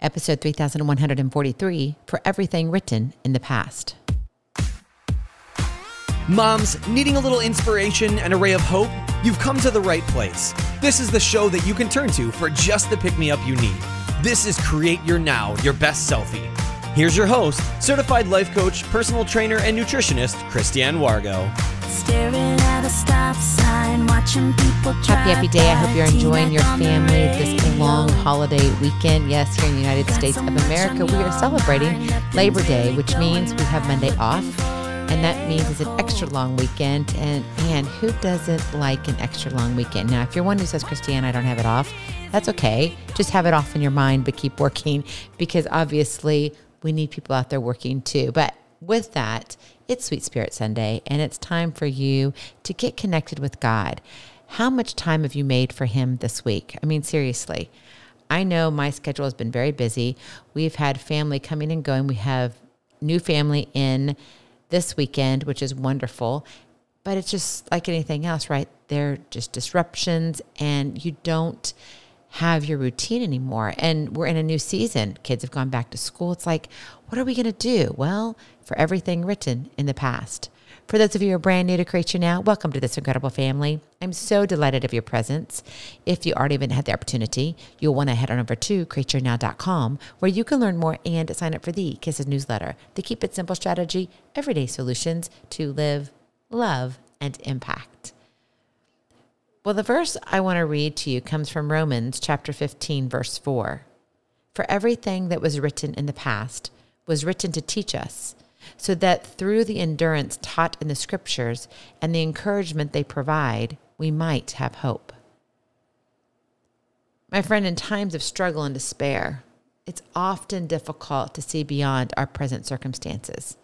episode 3143, for everything written in the past. Moms, needing a little inspiration and a ray of hope? You've come to the right place. This is the show that you can turn to for just the pick-me-up you need. This is Create Your Now, Your Best Selfie. Here's your host, certified life coach, personal trainer, and nutritionist, Christiane Wargo. Staring at a stop sign, watching people drive. Happy day. I hope you're enjoying your family this long holiday weekend. Yes, here in the United States of America, we are celebrating Labor Day, which means we have Monday off. And that means it's an extra long weekend. And man, who doesn't like an extra long weekend? Now, if you're one who says, Christiane, I don't have it off, that's okay. Just have it off in your mind, but keep working, because obviously we need people out there working too. But with that, it's Sweet Spirit Sunday, and it's time for you to get connected with God. How much time have you made for Him this week? I mean, seriously, I know my schedule has been very busy. We've had family coming and going. We have new family in this weekend, which is wonderful, but it's just like anything else, right? They're just disruptions, and you don't have your routine anymore. And we're in a new season. Kids have gone back to school. It's like, what are we going to do? Well, for everything written in the past. For those of you who are brand new to Create Your Now, welcome to this incredible family. I'm so delighted of your presence. If you already haven't had the opportunity, you'll want to head on over to createyournow.com, where you can learn more and sign up for the Kisses newsletter, the Keep It Simple strategy, everyday solutions to live, love, and impact. Well, the verse I want to read to you comes from Romans chapter 15, verse 4. For everything that was written in the past was written to teach us, so that through the endurance taught in the scriptures and the encouragement they provide, we might have hope. My friend, in times of struggle and despair, it's often difficult to see beyond our present circumstances.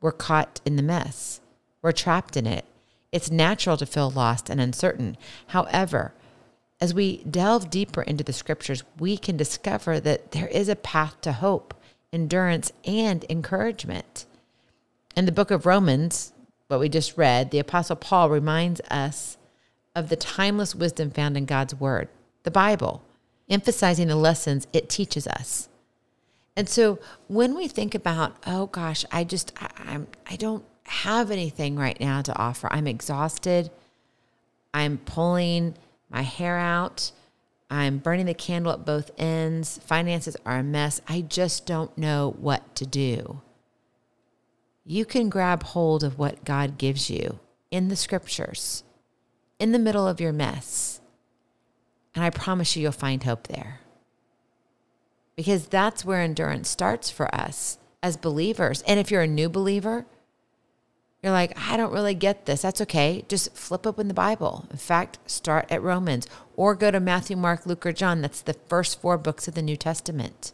We're caught in the mess. We're trapped in it. It's natural to feel lost and uncertain. However, as we delve deeper into the scriptures, we can discover that there is a path to hope, endurance, and encouragement. In the book of Romans, what we just read, the Apostle Paul reminds us of the timeless wisdom found in God's word, the Bible, emphasizing the lessons it teaches us. And so when we think about, oh gosh, I don't have anything right now to offer. I'm exhausted. I'm pulling my hair out. I'm burning the candle at both ends. Finances are a mess. I just don't know what to do. You can grab hold of what God gives you in the scriptures, in the middle of your mess. And I promise you, you'll find hope there. Because that's where endurance starts for us as believers. And if you're a new believer, you're like, I don't really get this. That's okay. Just flip open the Bible. In fact, start at Romans, or go to Matthew, Mark, Luke, or John. That's the first four books of the New Testament.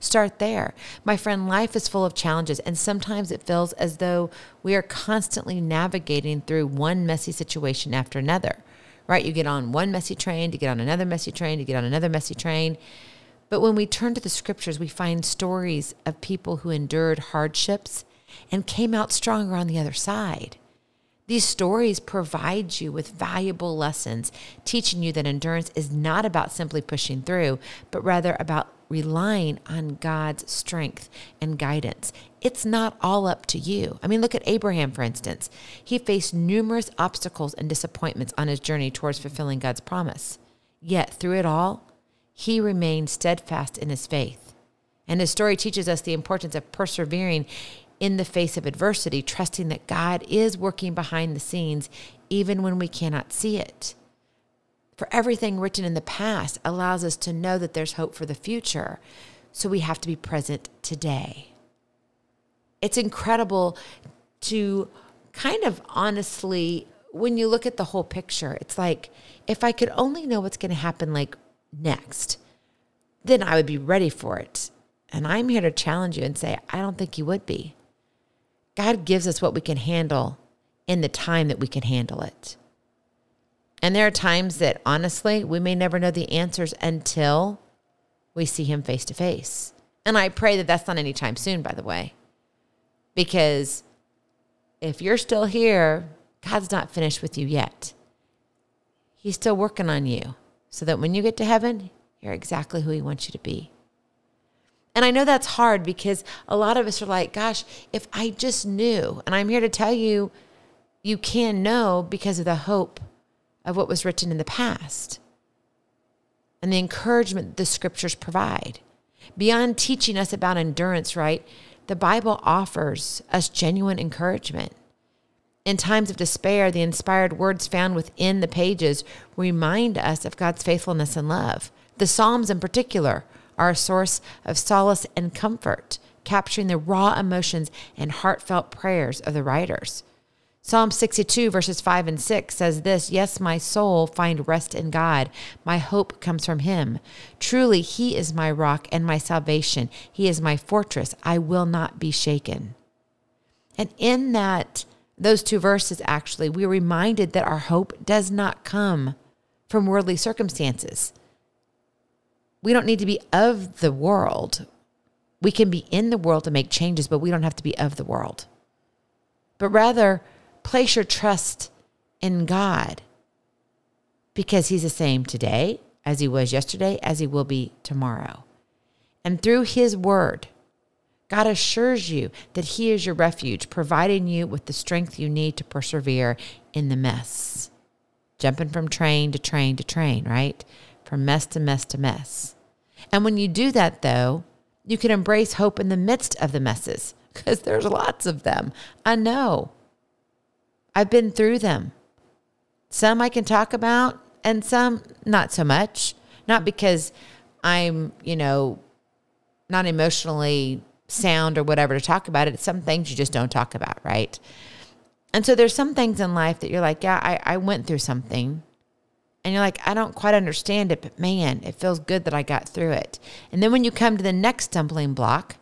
Start there. My friend, life is full of challenges, and sometimes it feels as though we are constantly navigating through one messy situation after another, right? You get on one messy train, to get on another messy train, to get on another messy train. But when we turn to the scriptures, we find stories of people who endured hardships and came out stronger on the other side. These stories provide you with valuable lessons, teaching you that endurance is not about simply pushing through, but rather about relying on God's strength and guidance. It's not all up to you. I mean, look at Abraham, for instance. He faced numerous obstacles and disappointments on his journey towards fulfilling God's promise. Yet through it all, he remained steadfast in his faith. And his story teaches us the importance of persevering in the face of adversity, trusting that God is working behind the scenes, even when we cannot see it. For everything written in the past allows us to know that there's hope for the future, so we have to be present today. It's incredible to kind of honestly, when you look at the whole picture, it's like, if I could only know what's going to happen like next, then I would be ready for it. And I'm here to challenge you and say, I don't think you would be. God gives us what we can handle in the time that we can handle it. And there are times that, honestly, we may never know the answers until we see Him face to face. And I pray that that's not anytime soon, by the way. Because if you're still here, God's not finished with you yet. He's still working on you so that when you get to heaven, you're exactly who He wants you to be. And I know that's hard because a lot of us are like, gosh, if I just knew. And I'm here to tell you, you can know because of the hope of what was written in the past and the encouragement the scriptures provide. Beyond teaching us about endurance, right? The Bible offers us genuine encouragement. In times of despair, the inspired words found within the pages remind us of God's faithfulness and love. The Psalms in particular are a source of solace and comfort, capturing the raw emotions and heartfelt prayers of the writers. Psalm 62 verses 5 and 6 says this, "Yes, my soul, find rest in God. My hope comes from him. Truly, he is my rock and my salvation. He is my fortress. I will not be shaken." And in that, those two verses, actually, we're reminded that our hope does not come from worldly circumstances. We don't need to be of the world. We can be in the world to make changes, but we don't have to be of the world. But rather, place your trust in God because he's the same today as he was yesterday, as he will be tomorrow. And through his word, God assures you that he is your refuge, providing you with the strength you need to persevere in the mess. Jumping from train to train to train, right? From mess to mess to mess. And when you do that, though, you can embrace hope in the midst of the messes because there's lots of them. I know. I've been through them. Some I can talk about and some not so much. Not because I'm, you know, not emotionally sound or whatever to talk about it. Some things you just don't talk about, right? And so there's some things in life that you're like, yeah, I went through something. And you're like, I don't quite understand it, but man, it feels good that I got through it. And then when you come to the next stumbling block,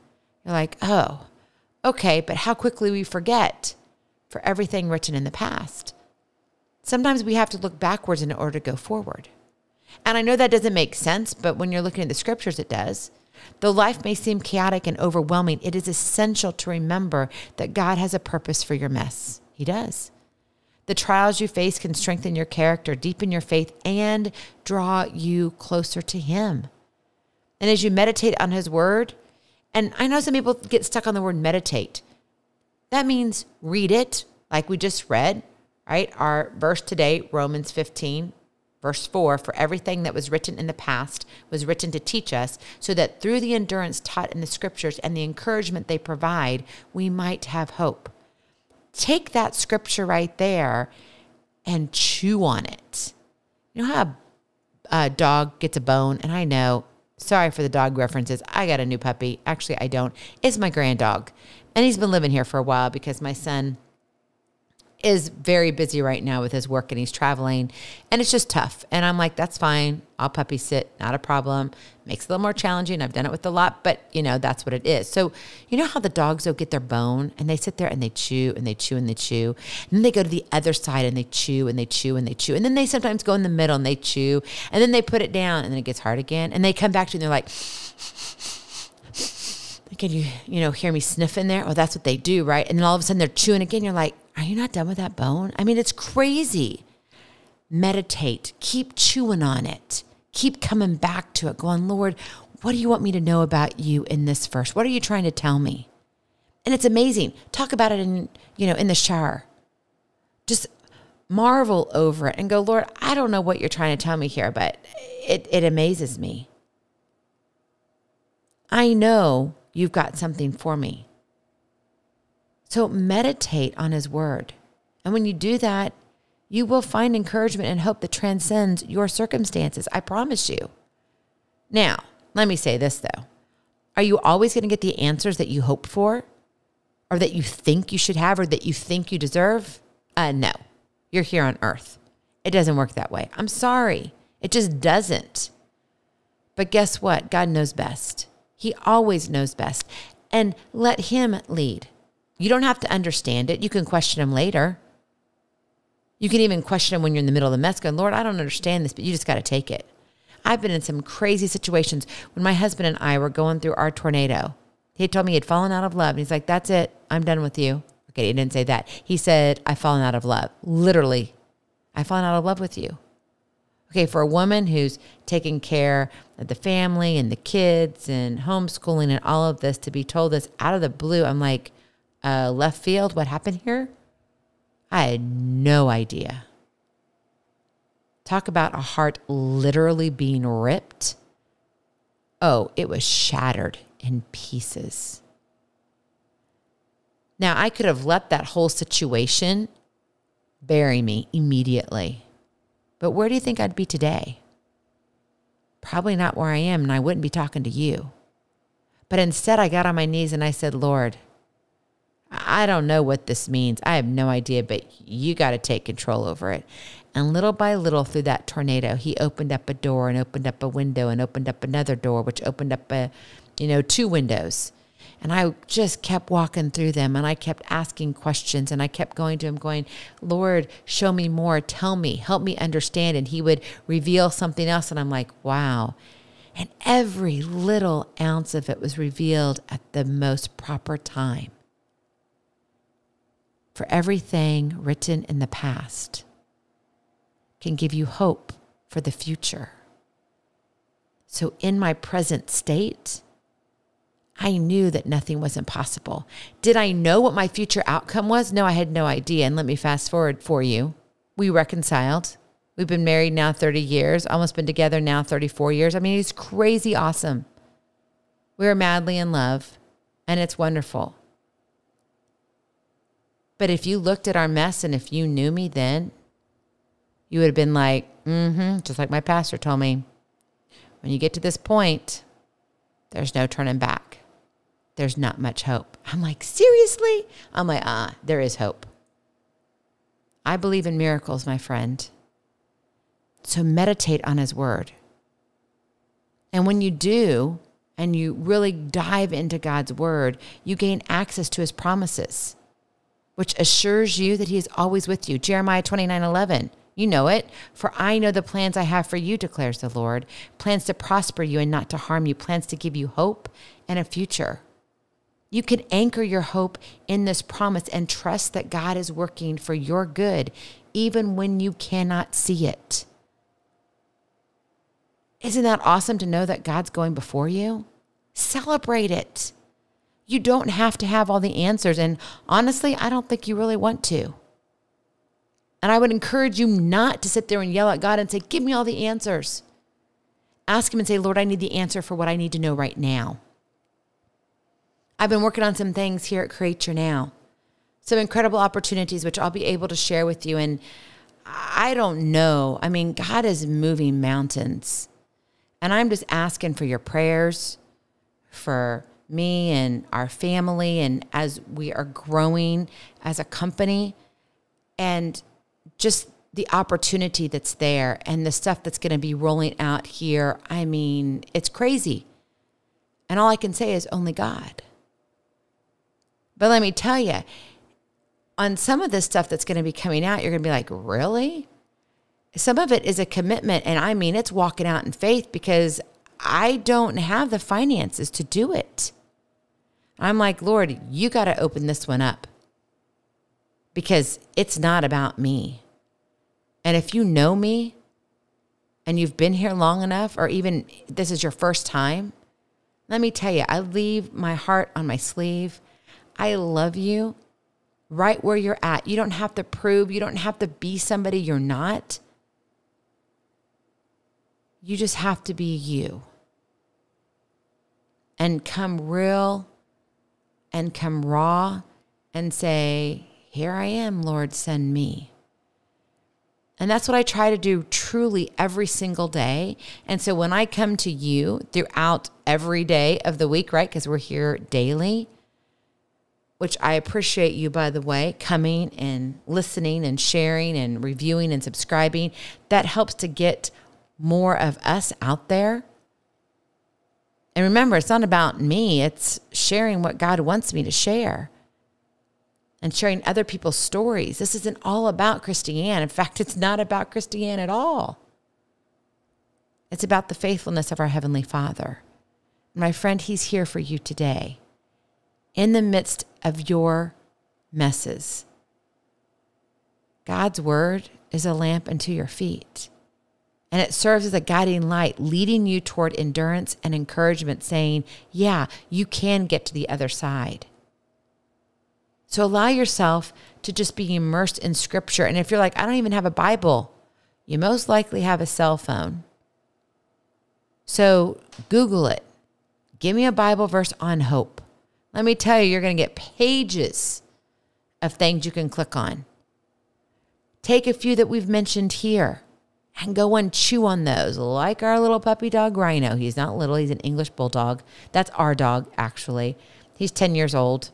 you're like, oh, okay, but how quickly we forget for everything written in the past. Sometimes we have to look backwards in order to go forward. And I know that doesn't make sense, but when you're looking at the scriptures, it does. Though life may seem chaotic and overwhelming, it is essential to remember that God has a purpose for your mess. He does. The trials you face can strengthen your character, deepen your faith, and draw you closer to him. And as you meditate on his word, and I know some people get stuck on the word meditate. That means read it, like we just read, right? Our verse today, Romans 15. Verse 4, for everything that was written in the past was written to teach us so that through the endurance taught in the scriptures and the encouragement they provide, we might have hope. Take that scripture right there and chew on it. You know how a dog gets a bone? And I know, sorry for the dog references. I got a new puppy. Actually, I don't. It's my grand dog. And he's been living here for a while because my son is very busy right now with his work and he's traveling and it's just tough. And I'm like, that's fine. I'll puppy sit. Not a problem. Makes it a little more challenging. I've done it with a lot, but you know, that's what it is. So you know how the dogs will get their bone and they sit there and they chew and they chew and they chew. And then they go to the other side and they chew and they chew and they chew. And then they sometimes go in the middle and they chew and then they put it down and then it gets hard again. And they come back to you and they're like, can you know, hear me sniffing there? Oh, that's what they do, right? And then all of a sudden they're chewing again. You're like, are you not done with that bone? I mean, it's crazy. Meditate. Keep chewing on it. Keep coming back to it. Going, Lord, what do you want me to know about you in this verse? What are you trying to tell me? And it's amazing. Talk about it in, you know, in the shower. Just marvel over it and go, Lord, I don't know what you're trying to tell me here, but it amazes me. I know you've got something for me. So meditate on his word. And when you do that, you will find encouragement and hope that transcends your circumstances. I promise you. Now, let me say this though. Are you always going to get the answers that you hope for or that you think you should have or that you think you deserve? No, you're here on earth. It doesn't work that way. I'm sorry. It just doesn't. But guess what? God knows best. He always knows best. And let him lead. You don't have to understand it. You can question him later. You can even question him when you're in the middle of the mess going, Lord, I don't understand this, but you just got to take it. I've been in some crazy situations when my husband and I were going through our tornado. He told me he'd fallen out of love. And he's like, that's it. I'm done with you. Okay, he didn't say that. He said, I've fallen out of love. Literally, I've fallen out of love with you. Okay, for a woman who's taking care of the family and the kids and homeschooling and all of this, to be told this out of the blue, I'm like, left field, what happened here? I had no idea. Talk about a heart literally being ripped. Oh, it was shattered in pieces. Now, I could have let that whole situation bury me immediately. But where do you think I'd be today? Probably not where I am, and I wouldn't be talking to you. But instead, I got on my knees and I said, Lord, I don't know what this means. I have no idea, but you got to take control over it. And little by little through that tornado, he opened up a door and opened up a window and opened up another door, which opened up, two windows. And I just kept walking through them, and I kept asking questions, and I kept going to him going, Lord, show me more. Tell me, help me understand. And he would reveal something else. And I'm like, wow. And every little ounce of it was revealed at the most proper time. For everything written in the past can give you hope for the future. So in my present state, I knew that nothing was impossible. Did I know what my future outcome was? No, I had no idea. And let me fast forward for you. We reconciled. We've been married now 30 years, almost been together now 34 years. I mean, it's crazy awesome. We're madly in love, and it's wonderful. But if you looked at our mess and if you knew me then, you would have been like, just like my pastor told me, when you get to this point, there's no turning back. There's not much hope. I'm like, seriously? I'm like, there is hope. I believe in miracles, my friend. So meditate on his word. And when you do, and you really dive into God's word, you gain access to his promises, which assures you that he is always with you. Jeremiah 29:11. You know it. For I know the plans I have for you, declares the Lord. Plans to prosper you and not to harm you. Plans to give you hope and a future. You can anchor your hope in this promise and trust that God is working for your good, even when you cannot see it. Isn't that awesome to know that God's going before you? Celebrate it. You don't have to have all the answers. And honestly, I don't think you really want to. And I would encourage you not to sit there and yell at God and say, give me all the answers. Ask him and say, Lord, I need the answer for what I need to know right now. I've been working on some things here at Create Your Now. Some incredible opportunities, which I'll be able to share with you. And I don't know. I mean, God is moving mountains. And I'm just asking for your prayers, for me and our family, and as we are growing as a company. And just the opportunity that's there and the stuff that's going to be rolling out here. I mean, it's crazy. And all I can say is only God. But let me tell you, on some of this stuff that's going to be coming out, you're going to be like, really? Some of it is a commitment. And I mean, it's walking out in faith because I don't have the finances to do it. I'm like, Lord, you got to open this one up. Because it's not about me. And if you know me and you've been here long enough, or even this is your first time, let me tell you, I leave my heart on my sleeve. I love you right where you're at. You don't have to prove. You don't have to be somebody you're not. You just have to be you. And come real and come raw and say, here I am, Lord, send me. And that's what I try to do truly every single day. And so when I come to you throughout every day of the week, right, because we're here daily, which I appreciate you, by the way, coming and listening and sharing and reviewing and subscribing. That helps to get more of us out there. And remember, it's not about me. It's sharing what God wants me to share. And sharing other people's stories. This isn't all about Christiane. In fact, it's not about Christiane at all. It's about the faithfulness of our Heavenly Father. My friend, he's here for you today. In the midst of your messes. God's word is a lamp unto your feet And it serves as a guiding light, leading you toward endurance and encouragement, saying, yeah, you can get to the other side. So allow yourself to just be immersed in Scripture. And if you're like, I don't even have a Bible, you most likely have a cell phone. So Google it. Give me a Bible verse on hope. Let me tell you, you're going to get pages of things you can click on. Take a few that we've mentioned here and go and chew on those, like our little puppy dog, Rhino. He's not little. He's an English bulldog. That's our dog, actually. He's 10 years old.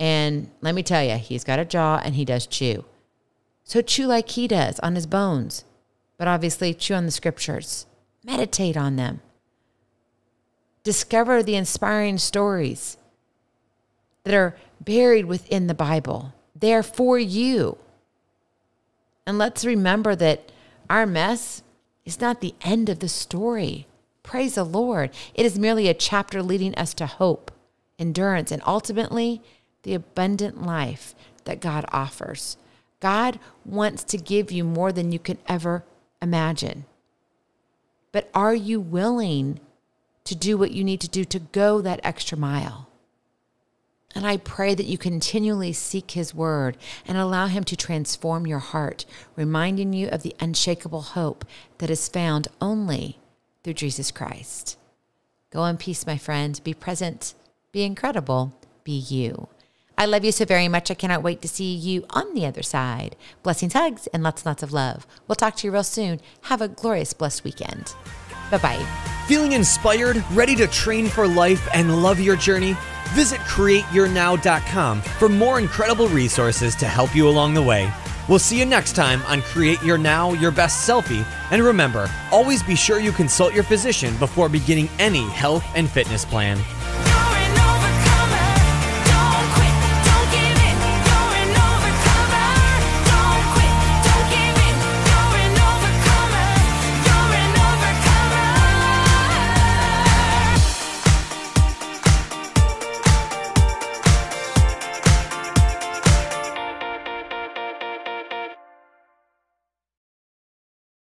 And let me tell you, he's got a jaw and he does chew. So chew like he does on his bones. But obviously, chew on the Scriptures. Meditate on them. Discover the inspiring stories that are buried within the Bible. They're for you. And let's remember that our mess is not the end of the story. Praise the Lord. It is merely a chapter leading us to hope, endurance, and ultimately the abundant life that God offers. God wants to give you more than you can ever imagine. But are you willing to do what you need to do to go that extra mile? And I pray that you continually seek His word and allow Him to transform your heart, reminding you of the unshakable hope that is found only through Jesus Christ. Go in peace, my friend. Be present. Be incredible. Be you. I love you so very much. I cannot wait to see you on the other side. Blessings, hugs, and lots of love. We'll talk to you real soon. Have a glorious, blessed weekend. Bye-bye. Feeling inspired, ready to train for life, and love your journey? Visit createyournow.com for more incredible resources to help you along the way. We'll see you next time on Create Your Now, Your Best Selfie. And remember, always be sure you consult your physician before beginning any health and fitness plan.